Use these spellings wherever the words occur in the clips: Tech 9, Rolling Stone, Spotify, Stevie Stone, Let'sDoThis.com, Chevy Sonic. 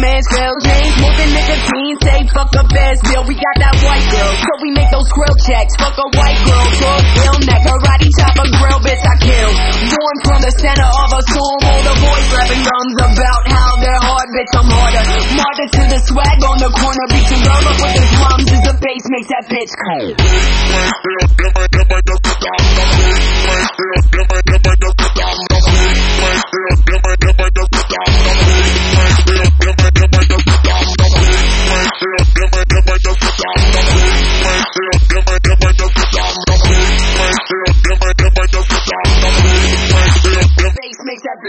man's grill. James moving nicotine, say fuck a best bill. We got that white girl, so we make those grill checks. Fuck a white girl, full bill neck, karate chop a grill, bitch I kill. Born from the center of a storm, all the boys rapping drums about how they're hard, bitch I'm harder. Martyr to the swag on the corner, beating drum up with the drums as the bass makes that bitch cold.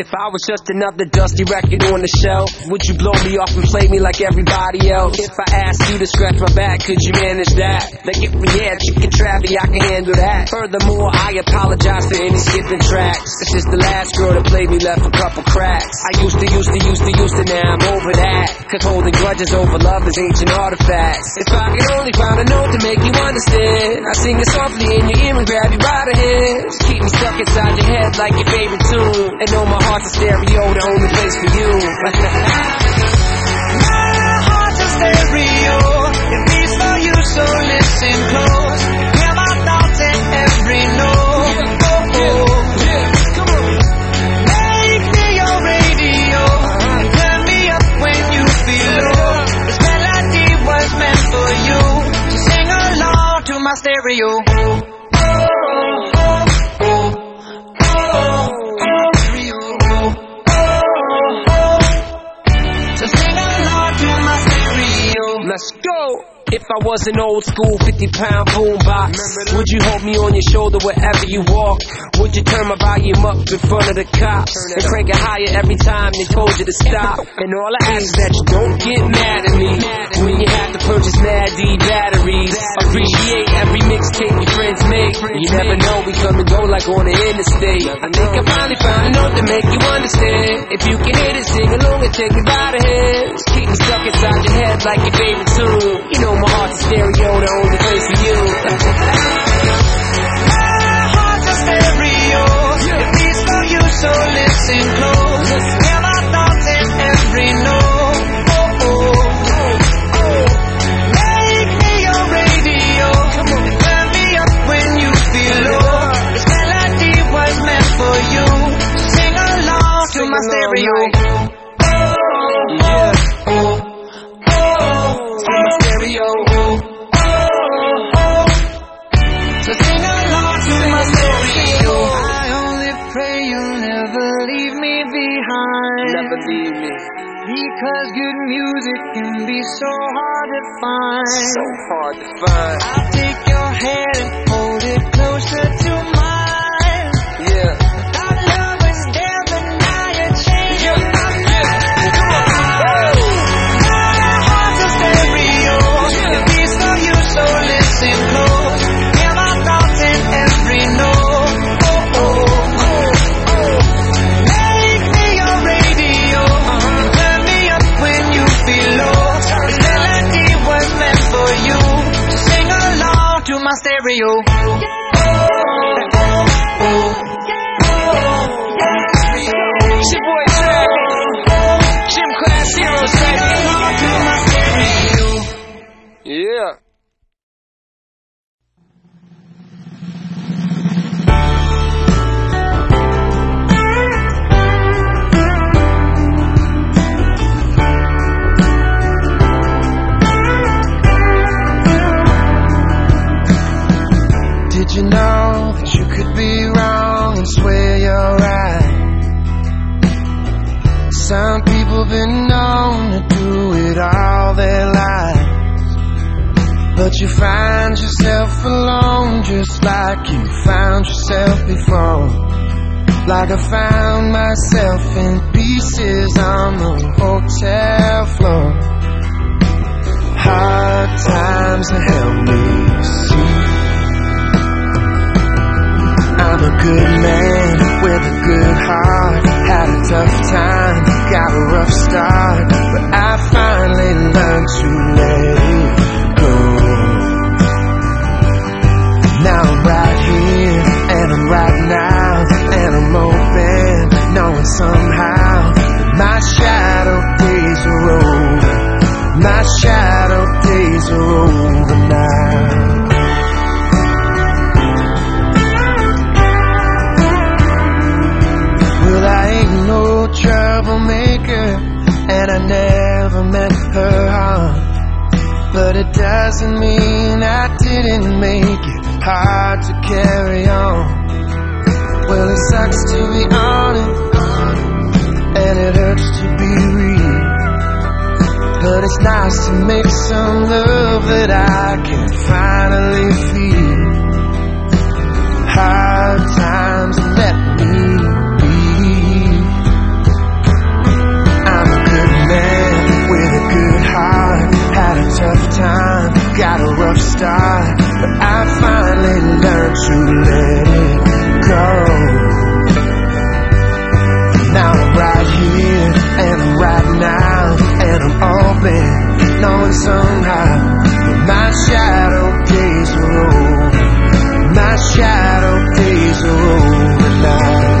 If I was just another dusty record on the shelf, would you blow me off and play me like everybody else? If I asked you to scratch my back, could you manage that? Like if we had chicken trappy, I can handle that. Furthermore, I apologize for any skipping tracks. It's just the last girl that played me left a couple cracks. I used to, now I'm over that. Cause holding grudges over love is ancient artifacts. If I could only find a note to make you understand, I sing it softly in your ear and grab you by the hands. Keep me stuck inside your head like your favorite tune, and know my heart's a stereo, the only place for you. My heart's a stereo, it beats for you, so listen close. Hear my thoughts in every note. Come on. Make me your radio, turn me up when you feel low. This melody was meant for you, so sing along to my stereo. Let's go! If I was an old school 50-pound boombox, would you hold me on your shoulder wherever you walk? Would you turn my volume up in front of the cops and crank it higher every time they told you to stop? And all I ask is that you don't get mad at me when you have to purchase Mad D batteries. Appreciate every mixtape your friends make. You never know, we come and go like on the interstate. I think I finally found a note to make you understand. If you can hit it, sing along and take it by the hands. Keep me stuck inside your head like your favorite tune. You know my heart's a stereo, the only place for you. My heart's a stereo, it beats for you, so listen close. Hear my thoughts in every note. Make me your radio, and turn me up when you feel low. This melody was meant for you, so sing along to my stereo. Because good music can be so hard to find. So hard to find. I'll take your hand and hold it closer to mine. Yeah. Thought love was dead, but now you're changing my mind. My heart's a stereo. It beats for you, so listen close. Hear my thoughts in every note. Stereo. Oh. Some people been known to do it all their lives, but you find yourself alone, just like you found yourself before. Like I found myself in pieces on the hotel floor. Hard times have helped me see I'm a good man with a good heart. Had a tough time, got a rough start, but I finally learned to let it go. Now I'm right here, and I'm right now, and I'm open, knowing somehow that my shadow days are over. My shadow days are over now. Troublemaker, and I never meant her harm, but it doesn't mean I didn't make it hard to carry on. Well, it sucks to be honest, and it hurts to be real, but it's nice to make some love that I can finally feel. Hard times let me had a tough time, got a rough start, but I finally learned to let it go. Now I'm right here, and I'm right now, and I'm open, knowing somehow that my shadow days are over. My shadow days are over now.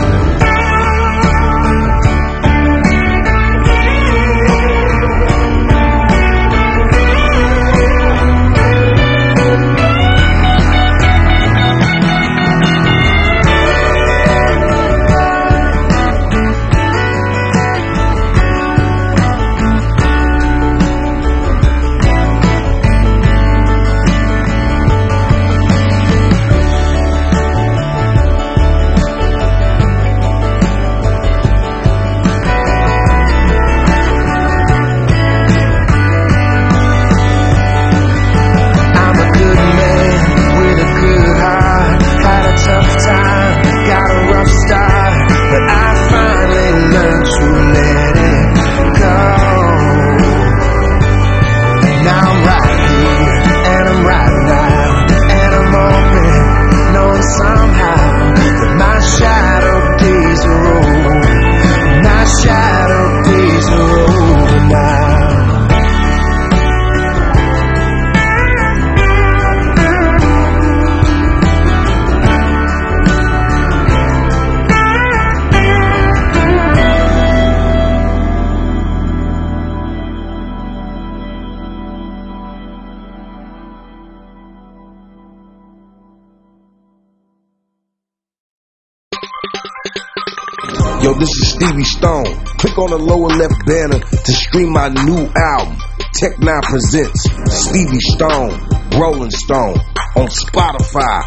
This is Stevie Stone. Click on the lower left banner to stream my new album, Tech 9 Presents Stevie Stone, Rolling Stone, on Spotify.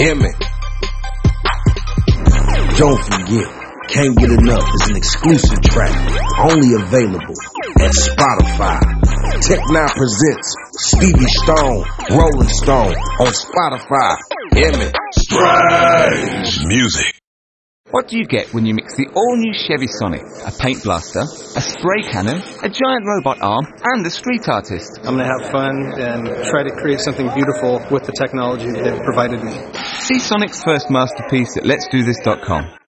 Hear me? Don't forget, Can't Get Enough is an exclusive track, only available at Spotify. Tech 9 Presents Stevie Stone, Rolling Stone, on Spotify. Hear me? Strange music. What do you get when you mix the all-new Chevy Sonic, a paint blaster, a spray cannon, a giant robot arm, and a street artist? I'm going to have fun and try to create something beautiful with the technology they've provided me. See Sonic's first masterpiece at Let'sDoThis.com.